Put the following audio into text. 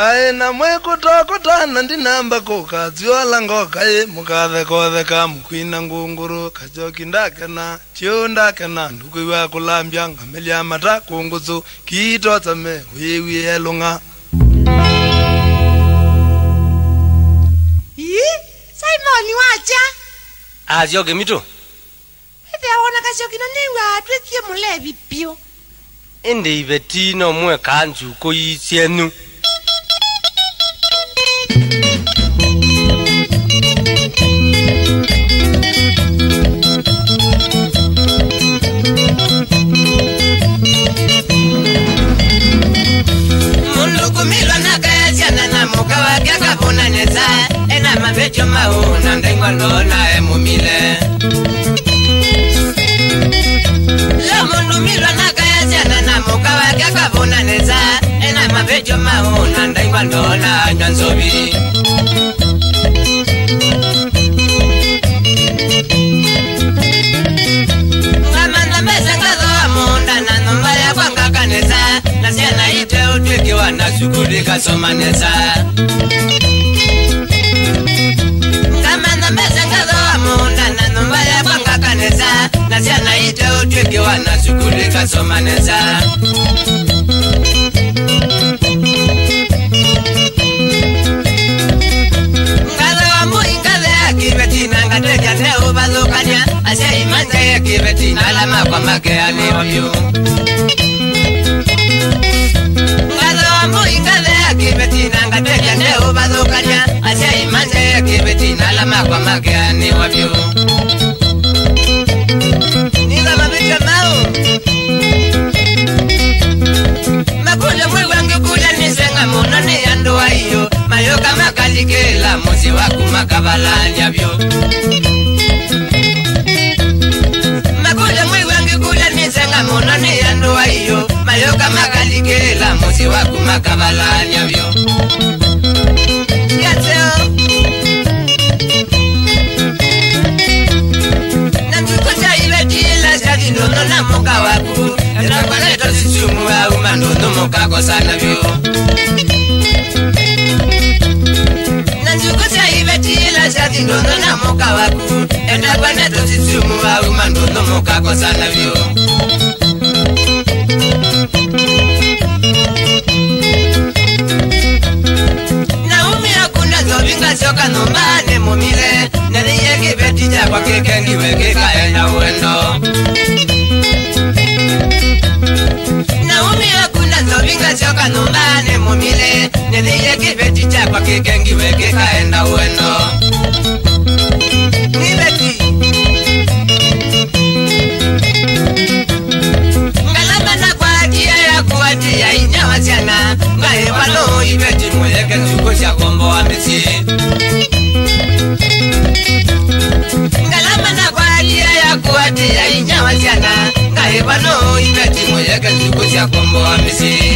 Ae na mwe kutokota na ndinamba koka ziola ngoka e mukave koveka mkwina ngunguru kachoki ndakana chio ndakana ndukuiwa kulambya ngameli amata kungusu kito tame wiwi elunga Ii Simoni wacha Azioke mito Hebe awona kachoki na niwa atwekie mulevi pio Ende ivetino mwe kanju koyisienu Misi